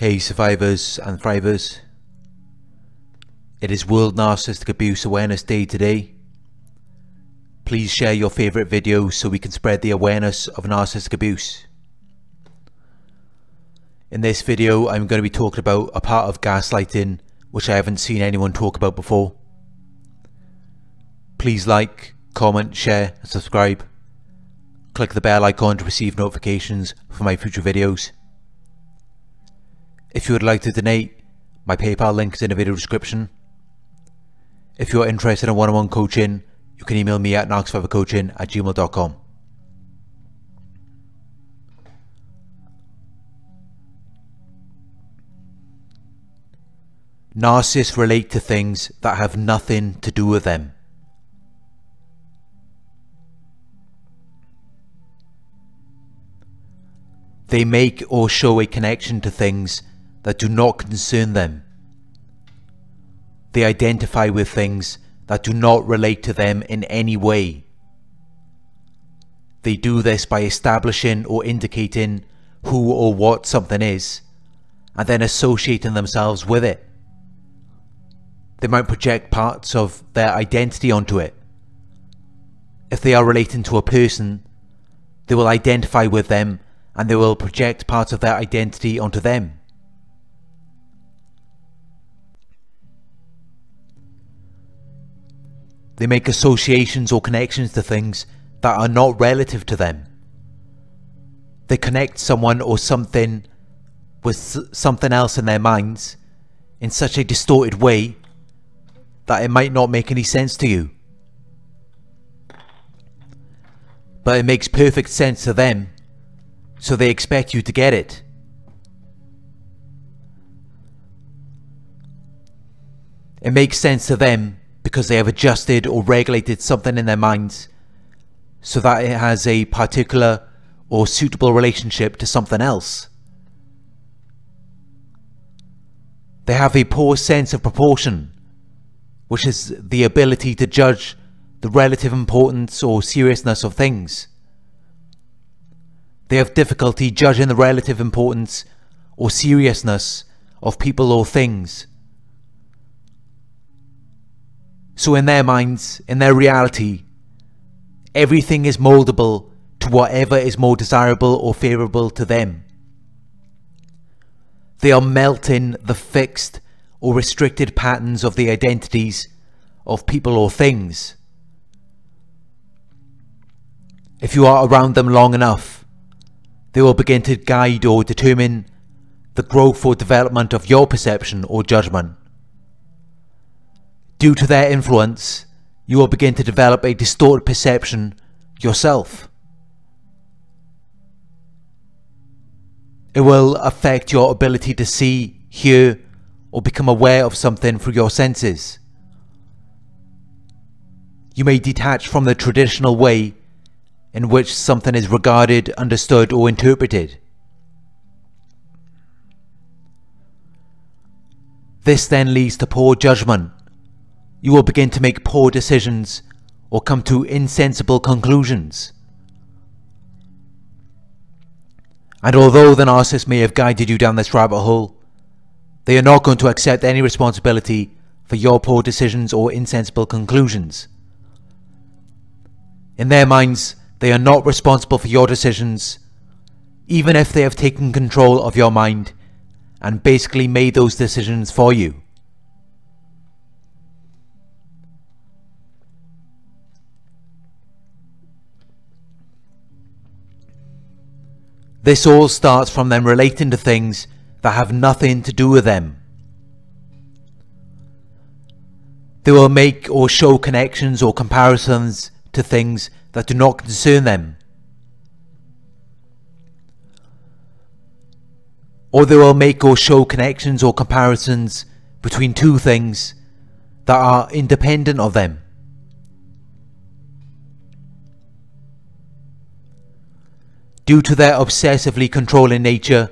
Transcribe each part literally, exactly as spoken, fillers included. Hey survivors and thrivers, it is World Narcissistic Abuse Awareness Day today. Please share your favourite videos so we can spread the awareness of narcissistic abuse. In this video I'm going to be talking about a part of gaslighting which I haven't seen anyone talk about before. Please like, comment, share and subscribe. Click the bell icon to receive notifications for my future videos. If you would like to donate, my PayPal link is in the video description. If you are interested in one-on-one coaching, you can email me at narc survivor coaching at gmail dot com. Narcissists relate to things that have nothing to do with them. They make or show a connection to things that do not concern them. They identify with things that do not relate to them in any way. They do this by establishing or indicating who or what something is, and then associating themselves with it. They might project parts of their identity onto it. If they are relating to a person, they will identify with them and they will project parts of their identity onto them. They make associations or connections to things that are not relative to them. They connect someone or something with something else in their minds in such a distorted way that it might not make any sense to you. But it makes perfect sense to them, so they expect you to get it. It makes sense to them because they have adjusted or regulated something in their minds so that it has a particular or suitable relationship to something else. They have a poor sense of proportion, which is the ability to judge the relative importance or seriousness of things. They have difficulty judging the relative importance or seriousness of people or things. So in their minds, in their reality, everything is moldable to whatever is more desirable or favourable to them. They are melting the fixed or restricted patterns of the identities of people or things. If you are around them long enough, they will begin to guide or determine the growth or development of your perception or judgment. Due to their influence, you will begin to develop a distorted perception yourself. It will affect your ability to see, hear, or become aware of something through your senses. You may detach from the traditional way in which something is regarded, understood, or interpreted. This then leads to poor judgment. You will begin to make poor decisions or come to insensible conclusions. And although the narcissist may have guided you down this rabbit hole, they are not going to accept any responsibility for your poor decisions or insensible conclusions. In their minds, they are not responsible for your decisions, even if they have taken control of your mind and basically made those decisions for you. This all starts from them relating to things that have nothing to do with them. They will make or show connections or comparisons to things that do not concern them. Or they will make or show connections or comparisons between two things that are independent of them. Due to their obsessively controlling nature,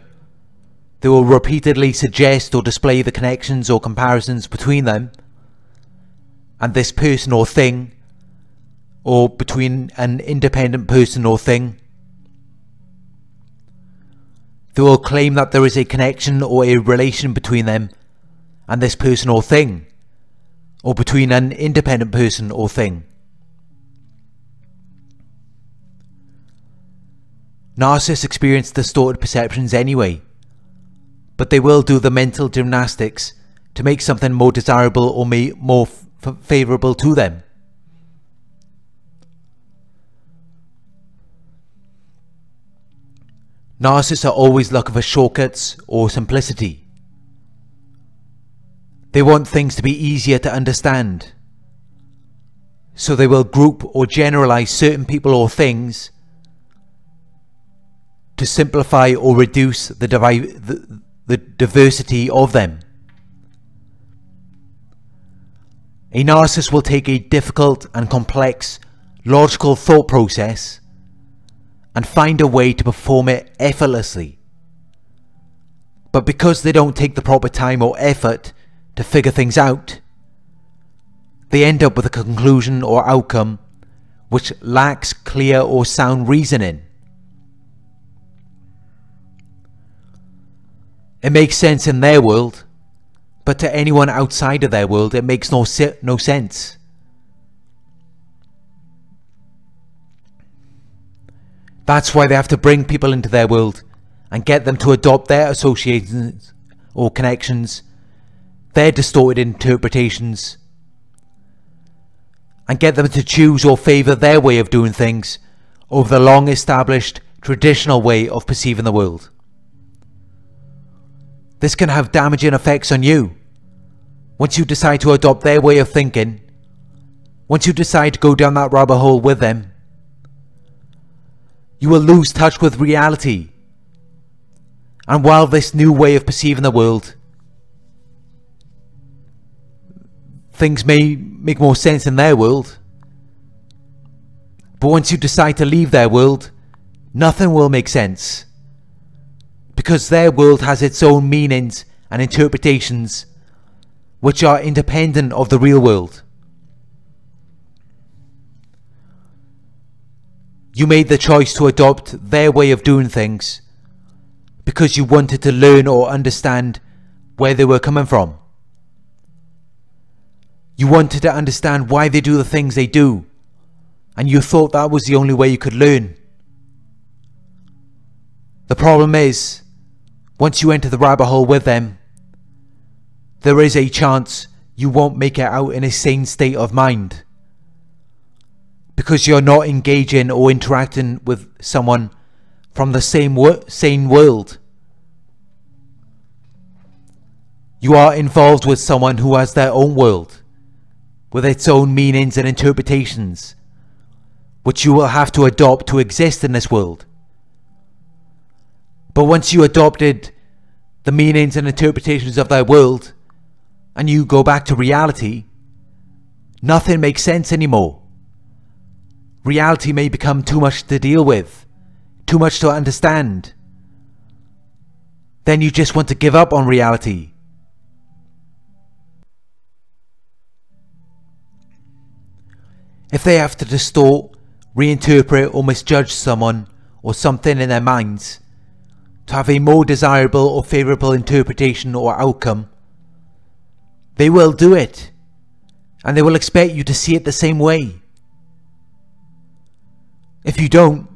they will repeatedly suggest or display the connections or comparisons between them and this person or thing, or between an independent person or thing. They will claim that there is a connection or a relation between them and this person or thing, or between an independent person or thing. Narcissists experience distorted perceptions anyway, but they will do the mental gymnastics to make something more desirable or more favourable to them. Narcissists are always looking for shortcuts or simplicity. They want things to be easier to understand, so they will group or generalise certain people or things to simplify or reduce the, the, the diversity of them. A narcissist will take a difficult and complex logical thought process and find a way to perform it effortlessly. But because they don't take the proper time or effort to figure things out, they end up with a conclusion or outcome which lacks clear or sound reasoning. It makes sense in their world, but to anyone outside of their world it makes no, si no sense. That's why they have to bring people into their world and get them to adopt their associations or connections, their distorted interpretations, and get them to choose or favour their way of doing things over the long established traditional way of perceiving the world. This can have damaging effects on you. Once you decide to adopt their way of thinking, once you decide to go down that rabbit hole with them, you will lose touch with reality. And while this new way of perceiving the world, things may make more sense in their world, but once you decide to leave their world, nothing will make sense, because their world has its own meanings and interpretations which are independent of the real world. You made the choice to adopt their way of doing things because you wanted to learn or understand where they were coming from. You wanted to understand why they do the things they do, and you thought that was the only way you could learn. The problem is, once you enter the rabbit hole with them, there is a chance you won't make it out in a sane state of mind, because you're not engaging or interacting with someone from the same wo- same world. You are involved with someone who has their own world, with its own meanings and interpretations, which you will have to adopt to exist in this world. But once you adopted the meanings and interpretations of their world, and you go back to reality, nothing makes sense anymore. Reality may become too much to deal with, too much to understand. Then you just want to give up on reality. If they have to distort, reinterpret or misjudge someone or something in their minds to have a more desirable or favourable interpretation or outcome, they will do it, and they will expect you to see it the same way. If you don't,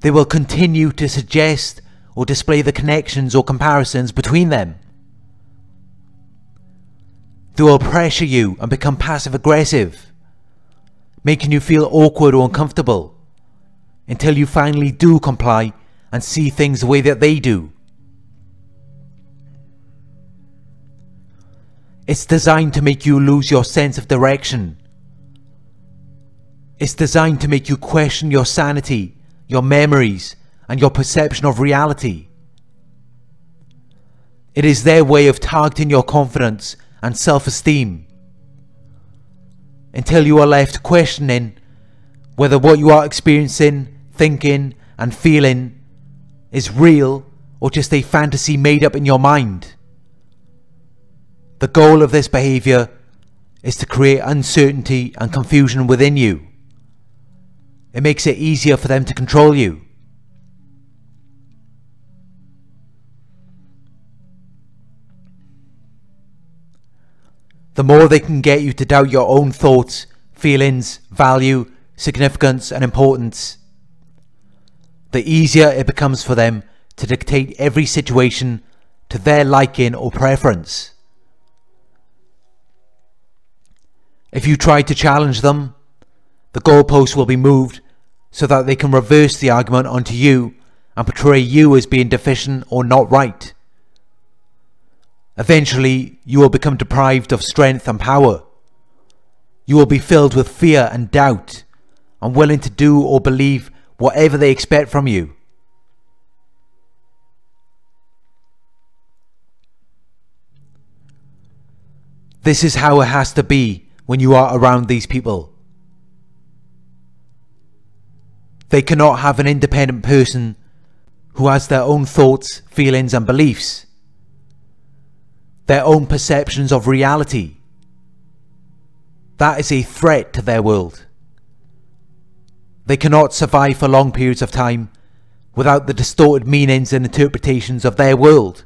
they will continue to suggest or display the connections or comparisons between them. They will pressure you and become passive aggressive, making you feel awkward or uncomfortable, until you finally do comply and see things the way that they do. It's designed to make you lose your sense of direction. It's designed to make you question your sanity, your memories, and your perception of reality. It is their way of targeting your confidence and self-esteem, until you are left questioning whether what you are experiencing, thinking, and feeling is real or just a fantasy made up in your mind. The goal of this behaviour is to create uncertainty and confusion within you. It makes it easier for them to control you. the more they can get you to doubt your own thoughts, feelings, value, significance and importance, the easier it becomes for them to dictate every situation to their liking or preference. If you try to challenge them, the goalposts will be moved so that they can reverse the argument onto you and portray you as being deficient or not right. Eventually, you will become deprived of strength and power. You will be filled with fear and doubt, unwilling to do or believe whatever they expect from you. This is how it has to be when you are around these people. They cannot have an independent person who has their own thoughts, feelings and beliefs, their own perceptions of reality. That is a threat to their world. They cannot survive for long periods of time without the distorted meanings and interpretations of their world.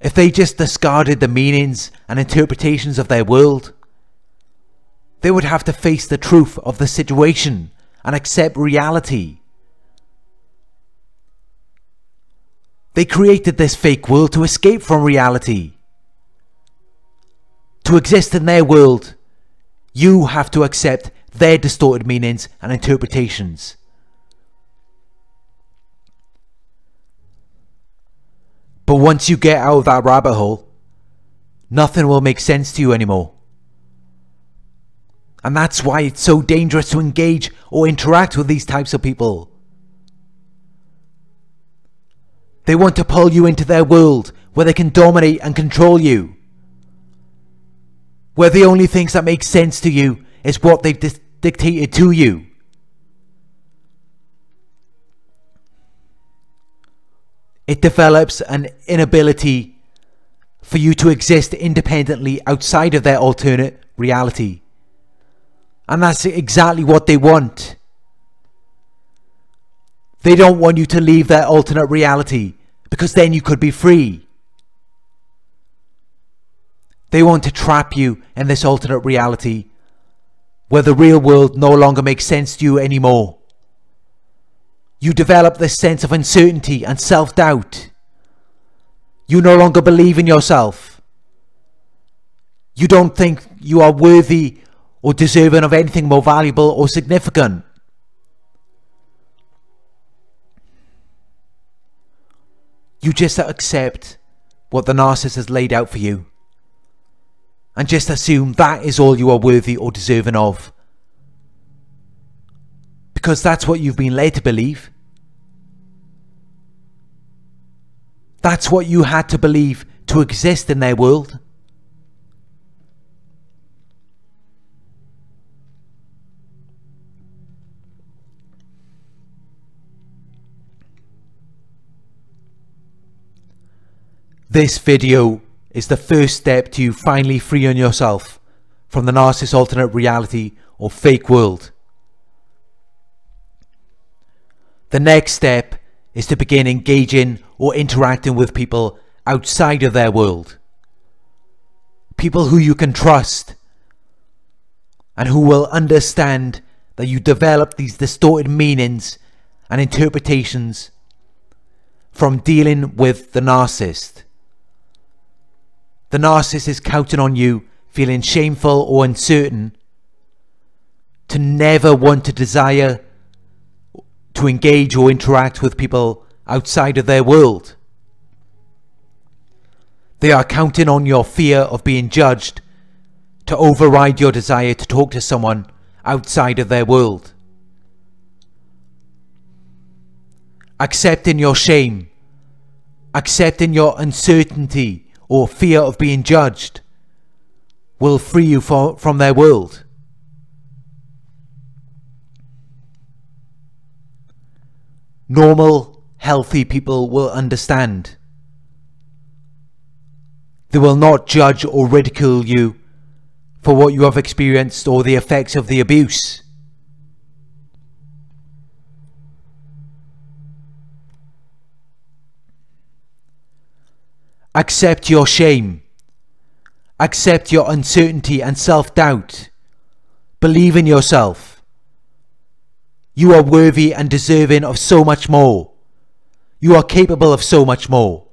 If they just discarded the meanings and interpretations of their world, they would have to face the truth of the situation and accept reality. They created this fake world to escape from reality. To exist in their world, you have to accept their distorted meanings and interpretations. But once you get out of that rabbit hole, nothing will make sense to you anymore. And that's why it's so dangerous to engage or interact with these types of people. They want to pull you into their world where they can dominate and control you, where the only things that make sense to you is what they've dis- dictated to you. It develops an inability for you to exist independently outside of their alternate reality. And that's exactly what they want. They don't want you to leave their alternate reality, because then you could be free. They want to trap you in this alternate reality where the real world no longer makes sense to you anymore. You develop this sense of uncertainty and self-doubt. You no longer believe in yourself. You don't think you are worthy or deserving of anything more valuable or significant. You just accept what the narcissist has laid out for you, and just assume that is all you are worthy or deserving of, because that's what you've been led to believe. That's what you had to believe to exist in their world. This video is the first step to you finally freeing yourself from the narcissist's alternate reality or fake world. The next step is to begin engaging or interacting with people outside of their world. People who you can trust and who will understand that you develop these distorted meanings and interpretations from dealing with the narcissist. The narcissist is counting on you feeling shameful or uncertain to never want to desire to engage or interact with people outside of their world. They are counting on your fear of being judged to override your desire to talk to someone outside of their world. Accepting your shame, accepting your uncertainty or fear of being judged will free you for, from their world. Normal, healthy people will understand. They will not judge or ridicule you for what you have experienced or the effects of the abuse. Accept your shame. Accept your uncertainty and self-doubt. Believe in yourself. You are worthy and deserving of so much more. You are capable of so much more.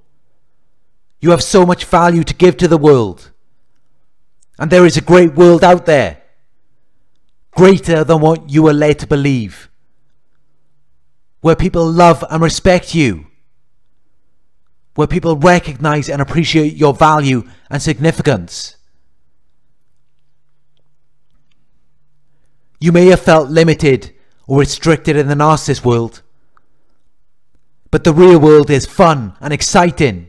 You have so much value to give to the world. And there is a great world out there, greater than what you were led to believe, where people love and respect you, where people recognize and appreciate your value and significance. You may have felt limited or restricted in the narcissist world, but the real world is fun and exciting,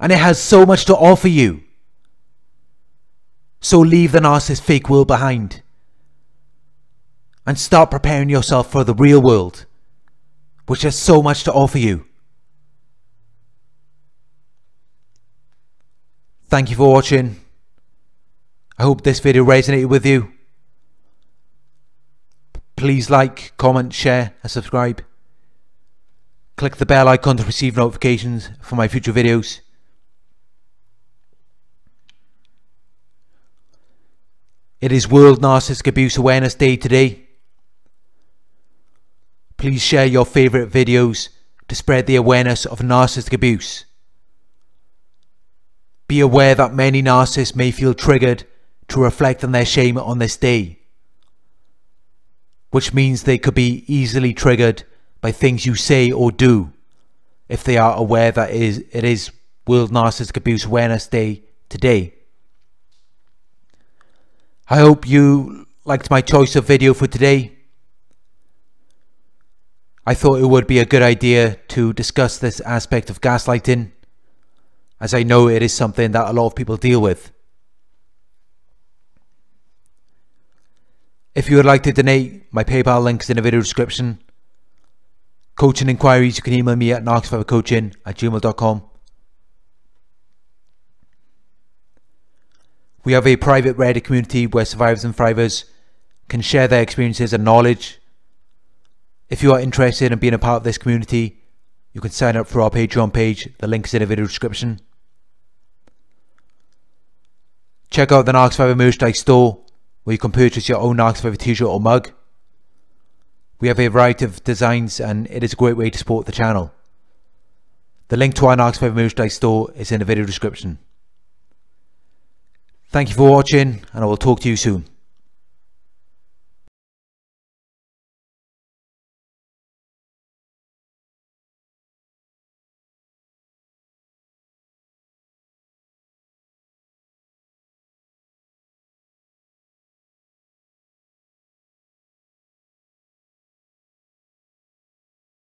and it has so much to offer you. So leave the narcissist fake world behind and start preparing yourself for the real world, which has so much to offer you. Thank you for watching. I hope this video resonated with you. Please like, comment, share and subscribe. Click the bell icon to receive notifications for my future videos. It is World Narcissistic Abuse Awareness Day today. Please share your favourite videos to spread the awareness of narcissistic abuse. Be aware that many narcissists may feel triggered to reflect on their shame on this day, which means they could be easily triggered by things you say or do, if they are aware that it is, it is World Narcissistic Abuse Awareness Day today. I hope you liked my choice of video for today. I thought it would be a good idea to discuss this aspect of gaslighting, as I know it is something that a lot of people deal with. If you would like to donate, my PayPal link is in the video description. Coaching inquiries, you can email me at narc survivor coaching at gmail dot com. We have a private Reddit community where survivors and thrivers can share their experiences and knowledge. If you are interested in being a part of this community, you can sign up for our Patreon page. The link is in the video description. Check out the Narc Survivor merchandise store, where you can purchase your own Narc Survivor t-shirt or mug. We have a variety of designs and it is a great way to support the channel. The link to our Narc Survivor merchandise store is in the video description. Thank you for watching and I will talk to you soon.